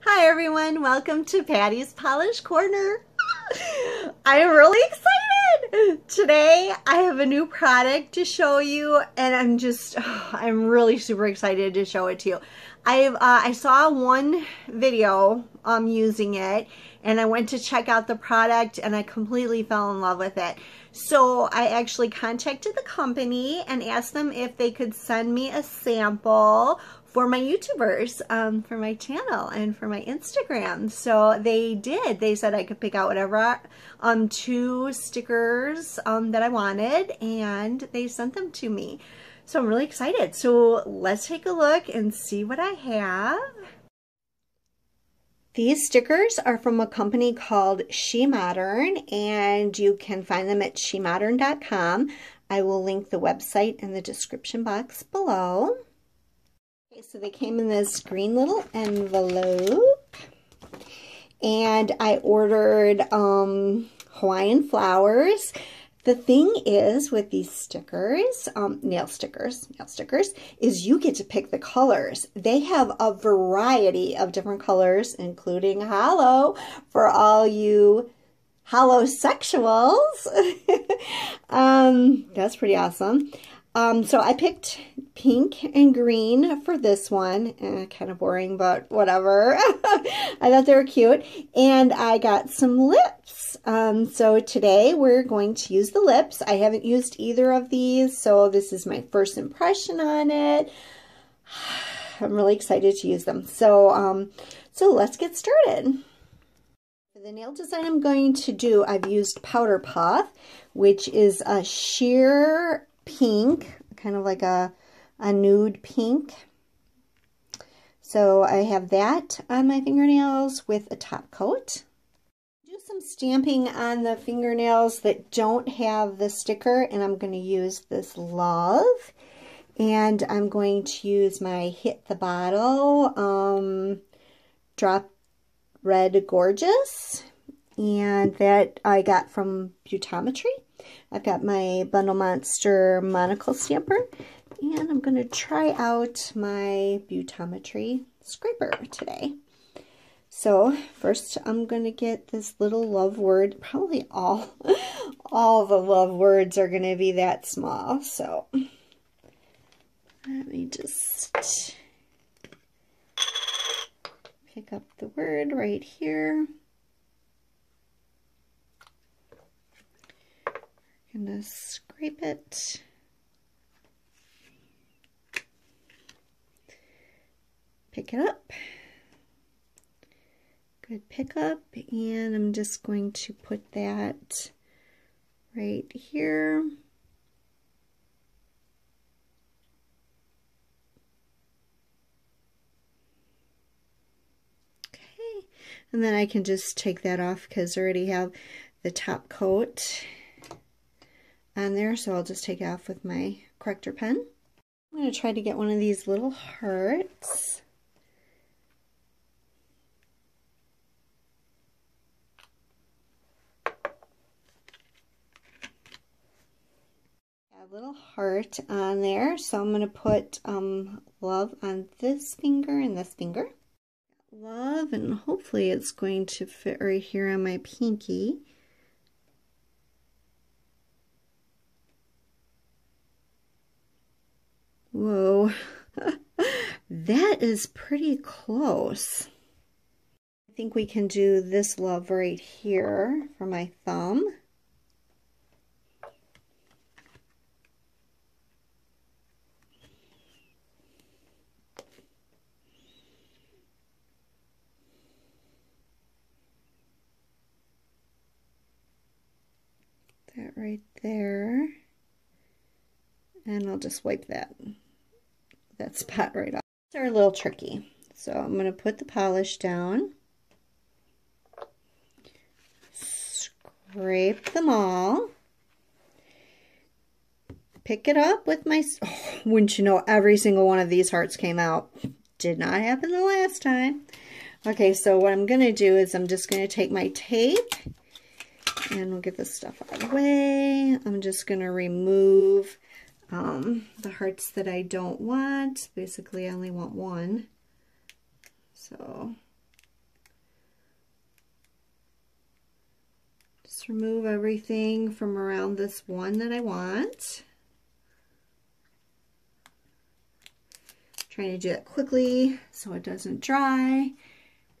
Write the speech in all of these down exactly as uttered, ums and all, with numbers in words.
Hi everyone, welcome to Patty's Polish Corner. I am really excited! Today I have a new product to show you and I'm just, oh, I'm really super excited to show it to you. I've, uh, I saw one video um, using it and I went to check out the product and I completely fell in love with it. So I actually contacted the company and asked them if they could send me a sample for my YouTubers, um, for my channel and for my Instagram. So they did. They said I could pick out whatever, I, um, two stickers um, that I wanted, and they sent them to me. So I'm really excited. So let's take a look and see what I have. These stickers are from a company called She Modern, and you can find them at she modern dot com. I will link the website in the description box below. Okay, so they came in this green little envelope, and I ordered um, Hawaiian flowers. The thing is with these stickers, um, nail stickers, nail stickers, is you get to pick the colors. They have a variety of different colors, including hollow, for all you holosexuals. um, that's pretty awesome. Um, so I picked pink and green for this one. Eh, kind of boring, but whatever. I thought they were cute. And I got some lips. Um, so today we're going to use the lips. I haven't used either of these, so this is my first impression on it. I'm really excited to use them. So, um, so let's get started. For the nail design I'm going to do, I've used Powder Puff, which is a sheer pink, kind of like a, a nude pink. So I have that on my fingernails with a top coat. Do some stamping on the fingernails that don't have the sticker, and I'm going to use this love, and I'm going to use my Hit the Bottle, um, Drop Red Gorgeous, and that I got from Beautometry. I've got my Bundle Monster Monocle Stamper, and I'm going to try out my Beautometry scraper today. So first I'm going to get this little love word. Probably all, all the love words are going to be that small. So let me just pick up the word right here. I'm going to scrape it. Pick it up. Good pickup. And I'm just going to put that right here. Okay. And then I can just take that off because I already have the top coat on there, so I'll just take it off with my corrector pen. I'm going to try to get one of these little hearts. A little heart on there, so I'm going to put um, love on this finger and this finger. Love, and hopefully it's going to fit right here on my pinky. Whoa, that is pretty close. I think we can do this love right here for my thumb. That right there. And I'll just wipe that. that spot right off. They're a little tricky. So I'm going to put the polish down. Scrape them all. Pick it up with my... Oh, wouldn't you know, every single one of these hearts came out. Did not happen the last time. Okay, so what I'm going to do is I'm just going to take my tape. And we'll get this stuff out of the way. I'm just going to remove... Um, the hearts that I don't want. Basically, I only want one. So Let's remove everything from around this one that I want. I'm trying to do that quickly so it doesn't dry.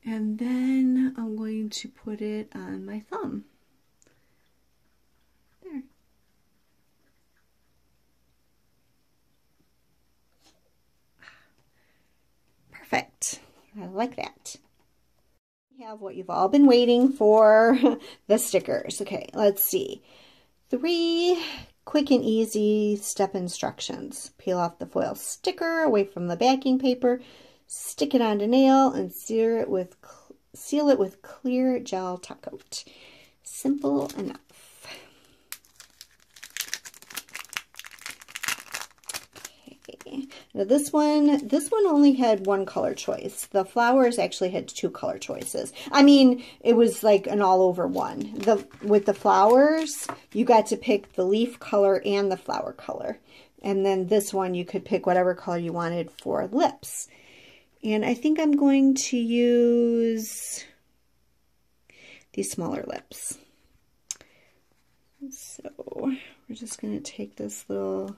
And then I'm going to put it on my thumb. There. Perfect. I like that. We have what you've all been waiting for, the stickers. Okay, let's see. Three quick and easy step instructions. Peel off the foil sticker away from the backing paper. Stick it onto nail and seal it with seal it with clear gel top coat. Simple enough. Okay. Now this one, this one only had one color choice. The flowers actually had two color choices. I mean, it was like an all-over one. The with the flowers, you got to pick the leaf color and the flower color, and then this one you could pick whatever color you wanted for lips. And I think I'm going to use these smaller lips. So we're just going to take this little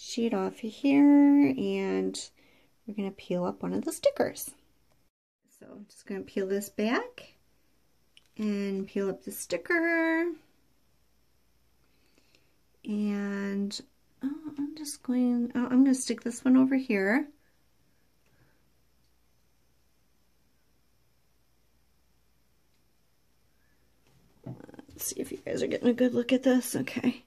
sheet off of here and we're going to peel up one of the stickers. So I'm just going to peel this back and peel up the sticker. And oh, I'm just going, oh, I'm going to stick this one over here. Let's see if you guys are getting a good look at this. Okay.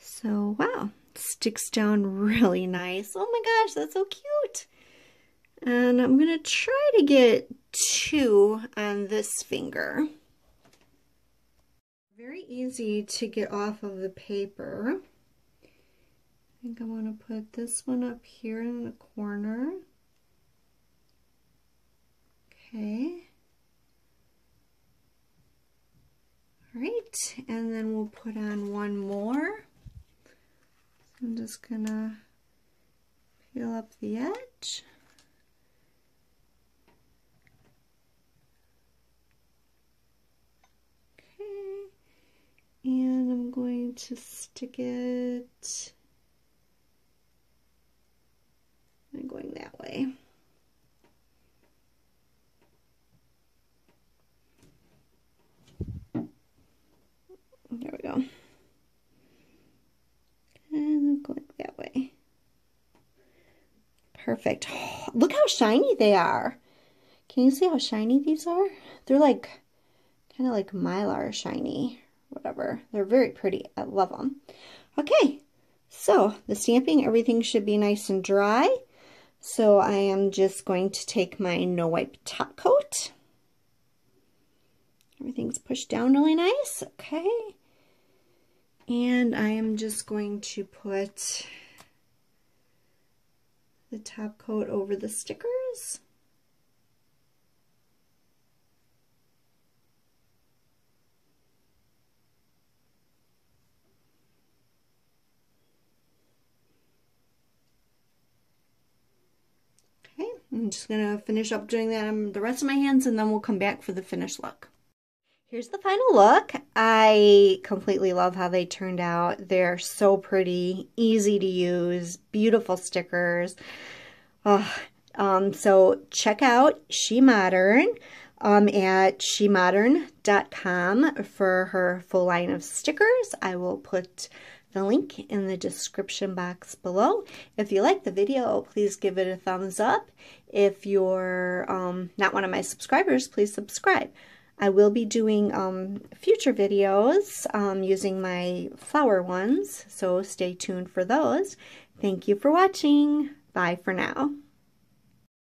So, wow. It sticks down really nice. Oh my gosh, that's so cute. And I'm going to try to get two on this finger. Very easy to get off of the paper. I think I want to put this one up here in the corner. Okay. Right, and then we'll put on one more. So I'm just gonna peel up the edge. Okay, and I'm going to stick it. I'm going that way. There we go. And go that way. Perfect. Oh, look how shiny they are. Can you see how shiny these are? They're like, kind of like Mylar shiny, whatever. They're very pretty. I love them. Okay. So the stamping, everything should be nice and dry. So I am just going to take my no wipe top coat. Everything's pushed down really nice. Okay. And I am just going to put the top coat over the stickers. Okay, I'm just going to finish up doing that on the rest of my hands and then we'll come back for the finished look. Here's the final look. I completely love how they turned out. They're so pretty, easy to use, beautiful stickers. Oh, um, so check out She Modern um, at she modern dot com for her full line of stickers. I will put the link in the description box below. If you like the video, please give it a thumbs up. If you're um, not one of my subscribers, please subscribe. I will be doing um, future videos um, using my flower ones, so stay tuned for those. Thank you for watching. Bye for now.